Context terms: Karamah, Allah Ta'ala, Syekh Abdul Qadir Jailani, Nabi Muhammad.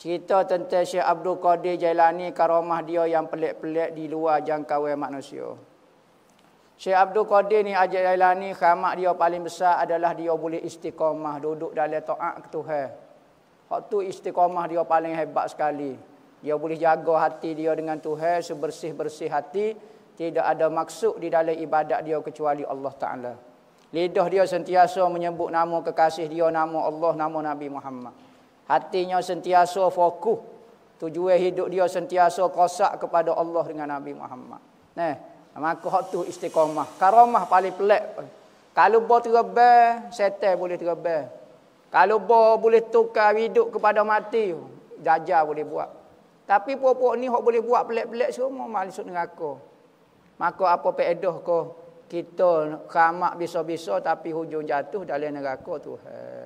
Cerita tentang Syekh Abdul Qadir Jailani, karamah dia yang pelik-pelik di luar jangkauan manusia. Syekh Abdul Qadir ni Jailani, khamak dia paling besar adalah dia boleh istiqamah, duduk dalam taat ke Tuhan. Hak tu istiqamah dia paling hebat sekali. Dia boleh jaga hati dia dengan Tuhan sebersih-bersih hati, tidak ada maksud di dalam ibadat dia kecuali Allah Ta'ala. Lidah dia sentiasa menyebut nama kekasih dia, nama Allah, nama Nabi Muhammad. Hatinya sentiasa fokus. Tujuan hidup dia sentiasa kosak kepada Allah dengan Nabi Muhammad. Nah, maka hak tu istiqamah. Karamah paling pelik. Kalau bo terbang, setan boleh terbang. Kalau bo boleh tukar hidup kepada mati, dajal boleh buat. Tapi pokok ni hak boleh buat pelik-pelik semua masuk neraka. Maka apa faedah kau? Kita khamak bisa-bisa tapi hujung jatuh dalam neraka Tuhan.